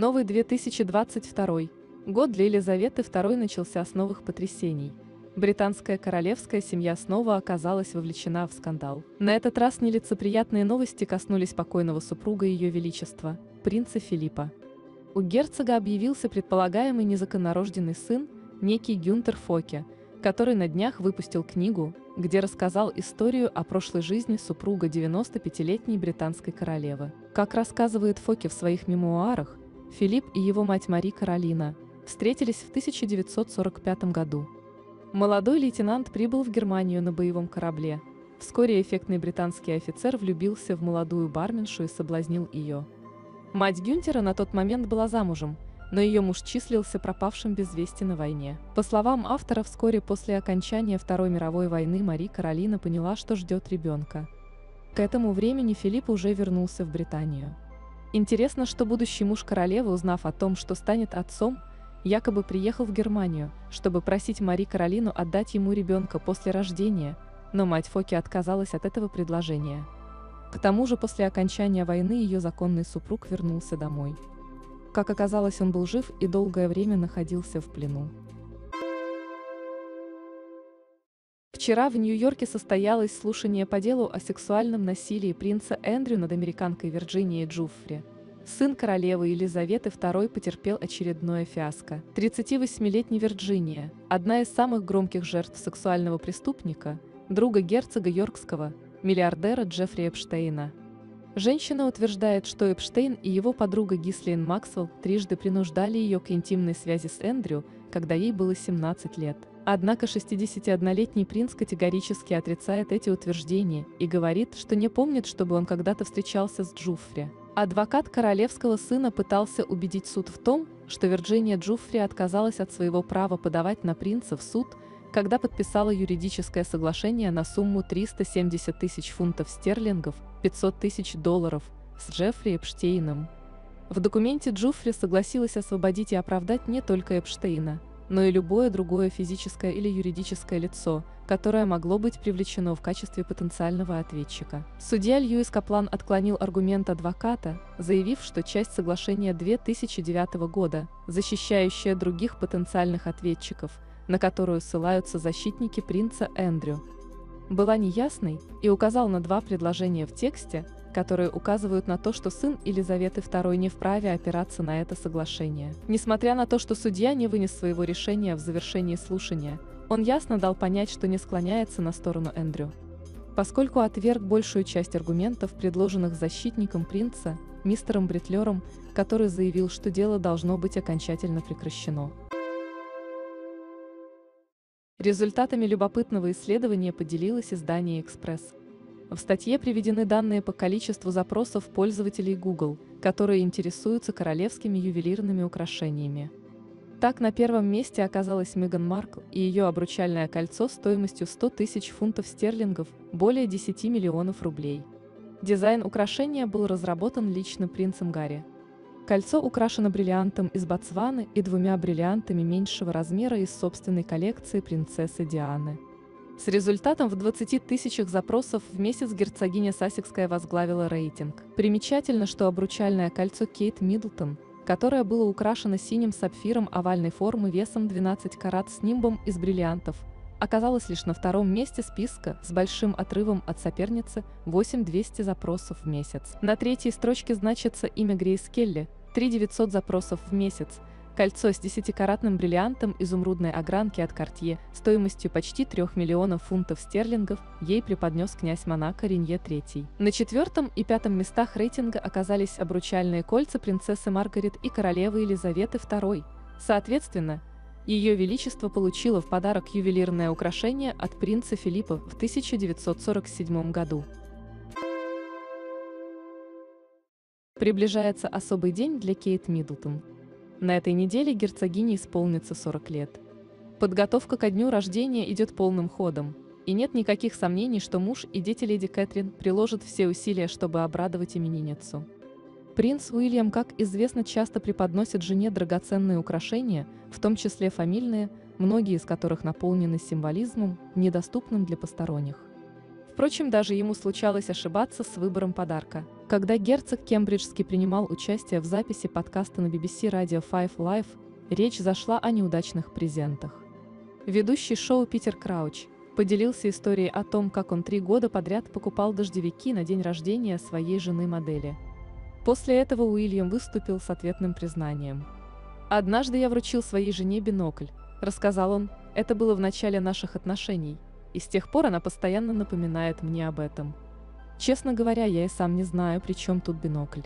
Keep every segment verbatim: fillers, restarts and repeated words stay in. Новый две тысячи двадцать второй год для Елизаветы Второй начался с новых потрясений. Британская королевская семья снова оказалась вовлечена в скандал. На этот раз нелицеприятные новости коснулись покойного супруга Ее Величества, принца Филиппа. У герцога объявился предполагаемый незаконнорожденный сын, некий Гюнтер Фоке, который на днях выпустил книгу, где рассказал историю о прошлой жизни супруга девяностопятилетней британской королевы. Как рассказывает Фоке в своих мемуарах, Филипп и его мать Мари Каролина встретились в тысяча девятьсот сорок пятом году. Молодой лейтенант прибыл в Германию на боевом корабле. Вскоре эффектный британский офицер влюбился в молодую барменшу и соблазнил ее. Мать Гюнтера на тот момент была замужем, но ее муж числился пропавшим без вести на войне. По словам автора, вскоре после окончания Второй мировой войны Мари Каролина поняла, что ждет ребенка. К этому времени Филипп уже вернулся в Британию. Интересно, что будущий муж королевы, узнав о том, что станет отцом, якобы приехал в Германию, чтобы просить Мари Каролину отдать ему ребенка после рождения, но мать Фоке отказалась от этого предложения. К тому же после окончания войны ее законный супруг вернулся домой. Как оказалось, он был жив и долгое время находился в плену. Вчера в Нью-Йорке состоялось слушание по делу о сексуальном насилии принца Эндрю над американкой Вирджинией Джуффри. Сын королевы Елизаветы Второй потерпел очередное фиаско. тридцативосьмилетняя Вирджиния, одна из самых громких жертв сексуального преступника, друга герцога Йоркского, миллиардера Джеффри Эпштейна. Женщина утверждает, что Эпштейн и его подруга Гислин Максвелл трижды принуждали ее к интимной связи с Эндрю, когда ей было семнадцать лет. Однако шестидесятиоднолетний принц категорически отрицает эти утверждения и говорит, что не помнит, чтобы он когда-то встречался с Джуффри. Адвокат королевского сына пытался убедить суд в том, что Вирджиния Джуффри отказалась от своего права подавать на принца в суд, когда подписала юридическое соглашение на сумму триста семьдесят тысяч фунтов стерлингов, пятьсот тысяч долларов, с Джеффри Эпштейном. В документе Джуффри согласилась освободить и оправдать не только Эпштейна, но и любое другое физическое или юридическое лицо, которое могло быть привлечено в качестве потенциального ответчика. Судья Льюис Каплан отклонил аргумент адвоката, заявив, что часть соглашения две тысячи девятого года, защищающая других потенциальных ответчиков, на которую ссылаются защитники принца Эндрю, была неясной, и указал на два предложения в тексте, которые указывают на то, что сын Елизаветы Второй не вправе опираться на это соглашение. Несмотря на то, что судья не вынес своего решения в завершении слушания, он ясно дал понять, что не склоняется на сторону Эндрю. Поскольку отверг большую часть аргументов, предложенных защитником принца, мистером Бритлером, который заявил, что дело должно быть окончательно прекращено. Результатами любопытного исследования поделилось издание «Экспресс». В статье приведены данные по количеству запросов пользователей Google, которые интересуются королевскими ювелирными украшениями. Так, на первом месте оказалась Меган Маркл и ее обручальное кольцо стоимостью сто тысяч фунтов стерлингов, более десяти миллионов рублей. Дизайн украшения был разработан лично принцем Гарри. Кольцо украшено бриллиантом из Ботсваны и двумя бриллиантами меньшего размера из собственной коллекции принцессы Дианы. С результатом в двадцати тысячах запросов в месяц герцогиня Сассекская возглавила рейтинг. Примечательно, что обручальное кольцо Кейт Миддлтон, которое было украшено синим сапфиром овальной формы весом двенадцать карат с нимбом из бриллиантов, оказалось лишь на втором месте списка с большим отрывом от соперницы восемь тысяч двести запросов в месяц. На третьей строчке значится имя Грейс Келли, три тысячи девятьсот запросов в месяц, кольцо с десятикаратным бриллиантом изумрудной огранки от Картье стоимостью почти трёх миллионов фунтов стерлингов ей преподнес князь Монако Ренье Третий. На четвертом и пятом местах рейтинга оказались обручальные кольца принцессы Маргарет и королевы Елизаветы Второй. Соответственно, Ее Величество получило в подарок ювелирное украшение от принца Филиппа в тысяча девятьсот сорок седьмом году. Приближается особый день для Кейт Миддлтон. На этой неделе герцогине исполнится сорок лет. Подготовка ко дню рождения идет полным ходом, и нет никаких сомнений, что муж и дети леди Кэтрин приложат все усилия, чтобы обрадовать именинницу. Принц Уильям, как известно, часто преподносит жене драгоценные украшения, в том числе фамильные, многие из которых наполнены символизмом, недоступным для посторонних. Впрочем, даже ему случалось ошибаться с выбором подарка. Когда герцог Кембриджский принимал участие в записи подкаста на би би си Radio пять Live, речь зашла о неудачных презентах. Ведущий шоу Питер Крауч поделился историей о том, как он три года подряд покупал дождевики на день рождения своей жены-модели. После этого Уильям выступил с ответным признанием. «Однажды я вручил своей жене бинокль», — рассказал он, — «это было в начале наших отношений, и с тех пор она постоянно напоминает мне об этом. Честно говоря, я и сам не знаю, при чем тут бинокль.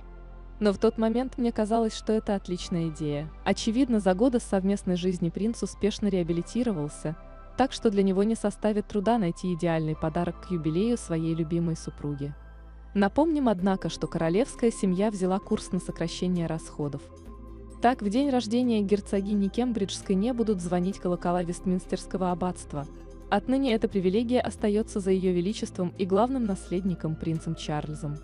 Но в тот момент мне казалось, что это отличная идея». Очевидно, за годы совместной жизни принц успешно реабилитировался, так что для него не составит труда найти идеальный подарок к юбилею своей любимой супруги. Напомним, однако, что королевская семья взяла курс на сокращение расходов. Так, в день рождения герцогини Кембриджской не будут звонить колокола Вестминстерского аббатства. Отныне эта привилегия остается за Ее Величеством и главным наследником принцем Чарльзом.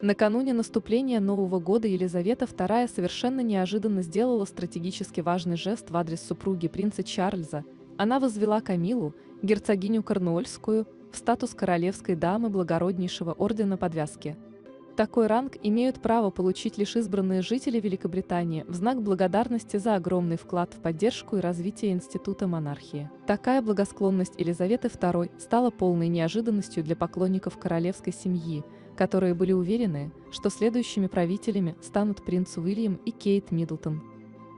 Накануне наступления Нового года Елизавета вторая совершенно неожиданно сделала стратегически важный жест в адрес супруги принца Чарльза. Она возвела Камилу, герцогиню Корнуольскую, в статус королевской дамы благороднейшего ордена подвязки. Такой ранг имеют право получить лишь избранные жители Великобритании в знак благодарности за огромный вклад в поддержку и развитие института монархии. Такая благосклонность Елизаветы второй стала полной неожиданностью для поклонников королевской семьи, которые были уверены, что следующими правителями станут принц Уильям и Кейт Миддлтон.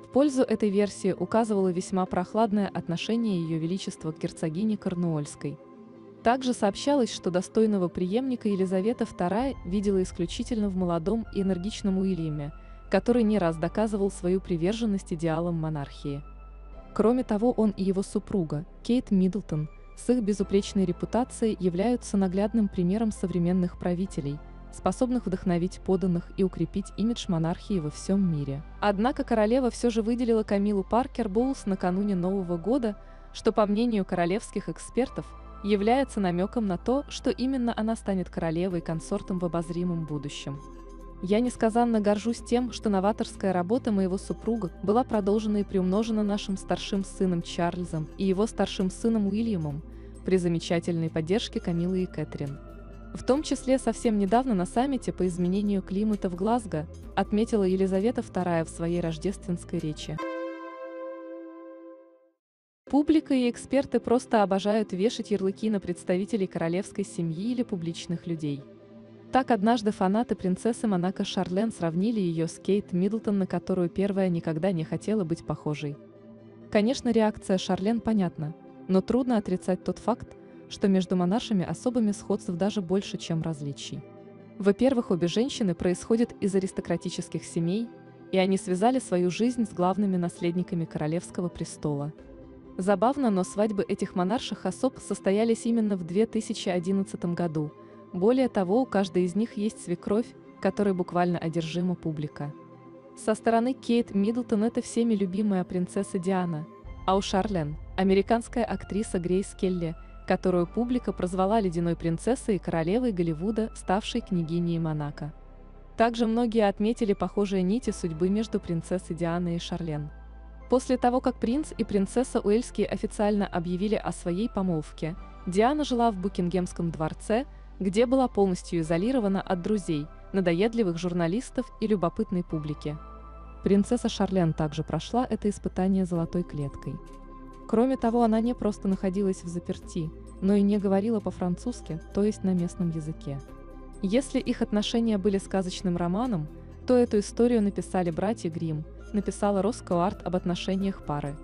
В пользу этой версии указывало весьма прохладное отношение Ее Величества к герцогине Корнуольской. Также сообщалось, что достойного преемника Елизавета вторая видела исключительно в молодом и энергичном Уильяме, который не раз доказывал свою приверженность идеалам монархии. Кроме того, он и его супруга, Кейт Миддлтон, с их безупречной репутацией являются наглядным примером современных правителей, способных вдохновить подданных и укрепить имидж монархии во всем мире. Однако королева все же выделила Камилу Паркер-Боулс накануне Нового года, что, по мнению королевских экспертов, является намеком на то, что именно она станет королевой-консортом в обозримом будущем. «Я несказанно горжусь тем, что новаторская работа моего супруга была продолжена и приумножена нашим старшим сыном Чарльзом и его старшим сыном Уильямом при замечательной поддержке Камилы и Кэтрин. В том числе совсем недавно на саммите по изменению климата в Глазго», отметила Елизавета вторая в своей рождественской речи. Публика и эксперты просто обожают вешать ярлыки на представителей королевской семьи или публичных людей. Так, однажды фанаты принцессы Монако Шарлен сравнили ее с Кейт Миддлтон, на которую первая никогда не хотела быть похожей. Конечно, реакция Шарлен понятна, но трудно отрицать тот факт, что между монаршами особыми сходств даже больше, чем различий. Во-первых, обе женщины происходят из аристократических семей, и они связали свою жизнь с главными наследниками королевского престола. Забавно, но свадьбы этих монарших особ состоялись именно в две тысячи одиннадцатом году. Более того, у каждой из них есть свекровь, которой буквально одержима публика. Со стороны Кейт Миддлтон это всеми любимая принцесса Диана, а у Шарлен – американская актриса Грейс Келли, которую публика прозвала ледяной принцессой и королевой Голливуда, ставшей княгиней Монако. Также многие отметили похожие нити судьбы между принцессой Дианой и Шарлен. После того, как принц и принцесса Уэльские официально объявили о своей помолвке, Диана жила в Букингемском дворце, где была полностью изолирована от друзей, надоедливых журналистов и любопытной публики. Принцесса Шарлен также прошла это испытание золотой клеткой. Кроме того, она не просто находилась в запертии, но и не говорила по-французски, то есть на местном языке. Если их отношения были сказочным романом, то эту историю написали братья Гримм, написала Роско Арт об отношениях пары.